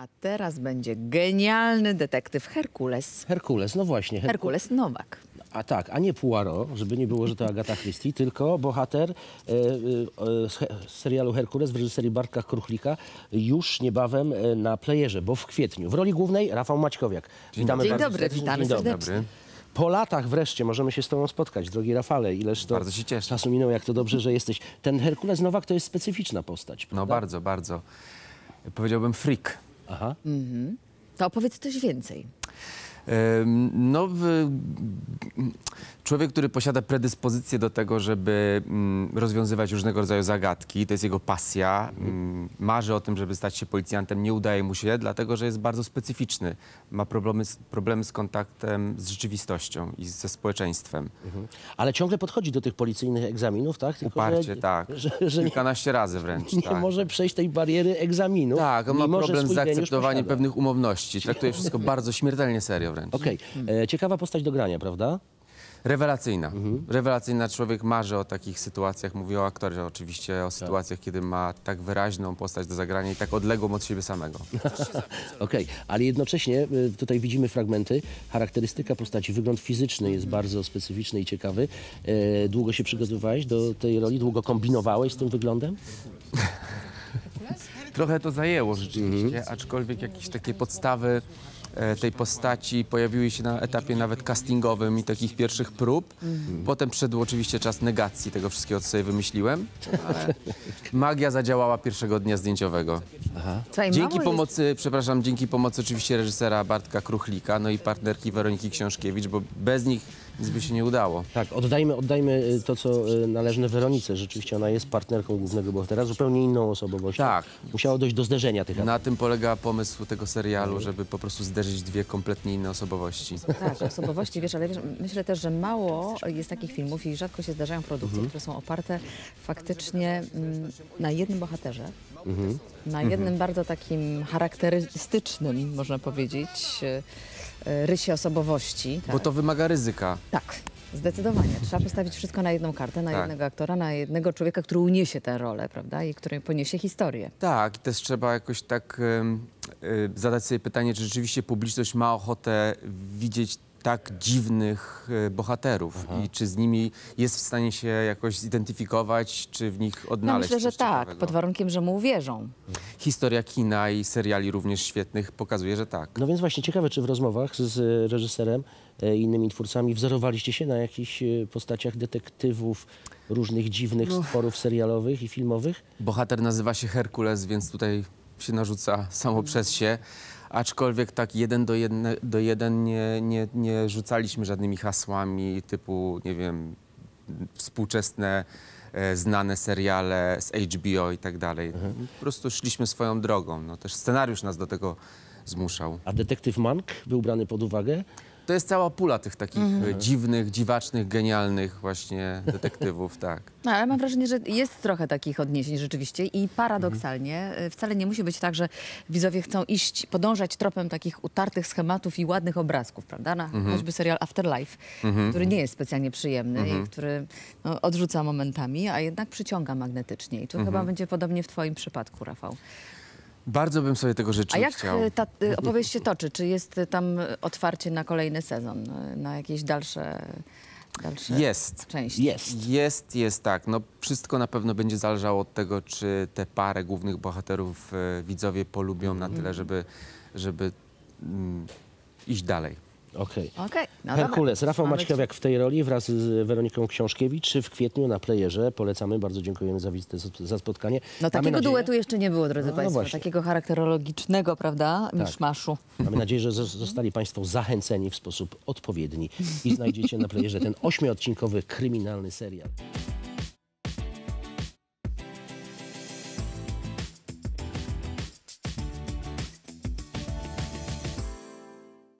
A teraz będzie genialny detektyw Herkules. Herkules, no właśnie. Herkules Nowak. A tak, a nie Poirot, żeby nie było, że to Agata Christie, tylko bohater z serialu Herkules w reżyserii Bartka Kruchlika już niebawem na Playerze, bo w kwietniu. W roli głównej Rafał Maćkowiak. Witamy bardzo serdecznie. Dzień dobry. Po latach wreszcie możemy się z tobą spotkać, drogi Rafale. Ileż to bardzo się cieszę. Czasu minął, jak to dobrze, że jesteś. Ten Herkules Nowak to jest specyficzna postać, prawda? No bardzo, bardzo. Powiedziałbym freak. Aha. To opowiedz coś więcej. No, człowiek, który posiada predyspozycję do tego, żeby rozwiązywać różnego rodzaju zagadki, to jest jego pasja, marzy o tym, żeby stać się policjantem, nie udaje mu się, dlatego że jest bardzo specyficzny, ma problemy z kontaktem z rzeczywistością i ze społeczeństwem. Ale ciągle podchodzi do tych policyjnych egzaminów, tak? Tylko uparcie, tak. Kilkanaście razy wręcz. Nie może przejść tej bariery egzaminu. Tak, on ma problem z zaakceptowaniem pewnych umowności, traktuje wszystko bardzo śmiertelnie serio wręcz. Okej, ciekawa postać do grania, prawda? Rewelacyjna. Rewelacyjna. Człowiek marzy o takich sytuacjach, mówi o aktorze oczywiście, o sytuacjach, kiedy ma tak wyraźną postać do zagrania i tak odległą od siebie samego. Okej, ale jednocześnie tutaj widzimy fragmenty. Charakterystyka postaci, wygląd fizyczny jest bardzo specyficzny i ciekawy. Długo się przygotowywałeś do tej roli? Długo kombinowałeś z tym wyglądem? Trochę to zajęło rzeczywiście, aczkolwiek jakieś takie podstawy tej postaci pojawiły się na etapie nawet castingowym i takich pierwszych prób. Potem przyszedł oczywiście czas negacji tego wszystkiego, co sobie wymyśliłem. Ale magia zadziałała pierwszego dnia zdjęciowego. Dzięki pomocy oczywiście reżysera Bartka Kruchlika, no i partnerki Weroniki Książkiewicz, bo bez nich nic by się nie udało. Tak, oddajmy to, co należne Weronice. Rzeczywiście ona jest partnerką głównego bohatera, zupełnie inną osobowością. Tak. Musiało dojść do zderzenia tych. Na tym polega pomysł tego serialu, żeby po prostu zderzyć dwie kompletnie inne osobowości. Tak, osobowości, wiesz, ale wiesz, myślę też, że mało jest takich filmów i rzadko się zdarzają produkcje, które są oparte faktycznie na jednym bohaterze, na jednym bardzo takim charakterystycznym, można powiedzieć, rysie osobowości. Tak. Bo to wymaga ryzyka. Tak, zdecydowanie. Trzeba postawić wszystko na jedną kartę, na jednego aktora, na jednego człowieka, który uniesie tę rolę, prawda, i który poniesie historię. Tak, też trzeba jakoś tak zadać sobie pytanie, czy rzeczywiście publiczność ma ochotę widzieć tak dziwnych bohaterów i czy z nimi jest w stanie się jakoś zidentyfikować, czy w nich odnaleźć. No myślę, że tak, pod warunkiem, że mu uwierzą. Historia kina i seriali również świetnych pokazuje, że tak. No więc właśnie ciekawe, czy w rozmowach z reżyserem i innymi twórcami wzorowaliście się na jakichś postaciach detektywów, różnych dziwnych stworów serialowych i filmowych? Bohater nazywa się Herkules, więc tutaj się narzuca samo przez się. Aczkolwiek tak jeden do jeden nie rzucaliśmy żadnymi hasłami typu, nie wiem, współczesne, znane seriale z HBO i tak dalej. Po prostu szliśmy swoją drogą. No, też scenariusz nas do tego zmuszał. A detektyw Monk był brany pod uwagę? To jest cała pula tych takich dziwnych, dziwacznych, genialnych właśnie detektywów, tak. No, ale mam wrażenie, że jest trochę takich odniesień rzeczywiście i paradoksalnie wcale nie musi być tak, że widzowie chcą iść, podążać tropem takich utartych schematów i ładnych obrazków, prawda? Na choćby serial Afterlife, który nie jest specjalnie przyjemny i który no, odrzuca momentami, a jednak przyciąga magnetycznie. I tu chyba będzie podobnie w twoim przypadku, Rafał. Bardzo bym sobie tego życzył. A jak ta opowieść się toczy? Czy jest tam otwarcie na kolejny sezon? Na jakieś dalsze części? Jest, tak. No, wszystko na pewno będzie zależało od tego, czy te parę głównych bohaterów widzowie polubią na tyle, żeby iść dalej. Okej. No Herkules, Rafał Maćkowiak w tej roli wraz z Weroniką Książkiewicz w kwietniu na Playerze. Polecamy, bardzo dziękujemy za wizytę, za spotkanie. No takiego duetu jeszcze nie było, drodzy Państwo, takiego charakterologicznego, prawda, miszmaszu. Mamy nadzieję, że zostali Państwo zachęceni w sposób odpowiedni i znajdziecie na Playerze ten 8-odcinkowy kryminalny serial.